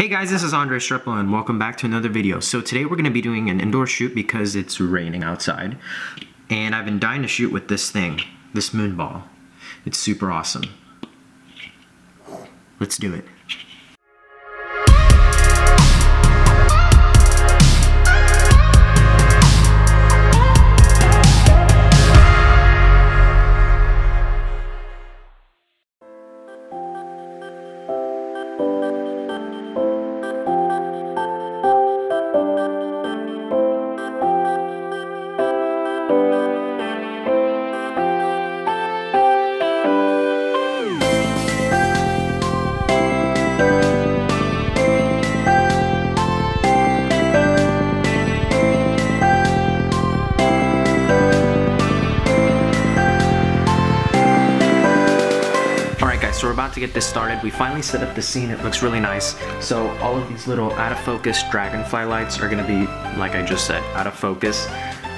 Hey guys, this is Andrei Restrepo and welcome back to another video. So today we're going to be doing an indoor shoot because it's raining outside. And I've been dying to shoot with this thing, this moon ball. It's super awesome. Let's do it. So we're about to get this started. We finally set up the scene, it looks really nice. So all of these little out of focus dragonfly lights are gonna be, like I just said, out of focus. I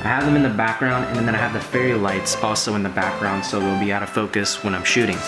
have them in the background and then I have the fairy lights also in the background, so they'll be out of focus when I'm shooting.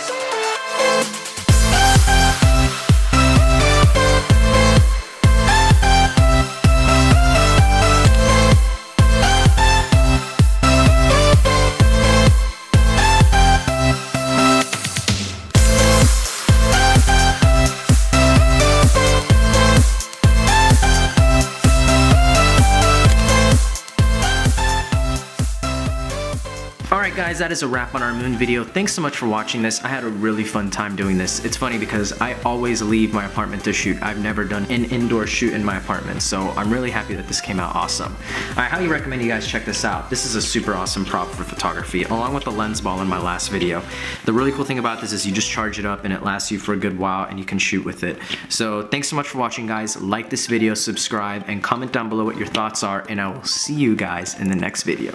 Alright guys, that is a wrap on our moon video. Thanks so much for watching this. I had a really fun time doing this. It's funny because I always leave my apartment to shoot. I've never done an indoor shoot in my apartment, so I'm really happy that this came out awesome. I highly recommend you guys check this out. This is a super awesome prop for photography, along with the lens ball in my last video. The really cool thing about this is you just charge it up and it lasts you for a good while and you can shoot with it. So thanks so much for watching guys. Like this video, subscribe, and comment down below what your thoughts are, and I will see you guys in the next video.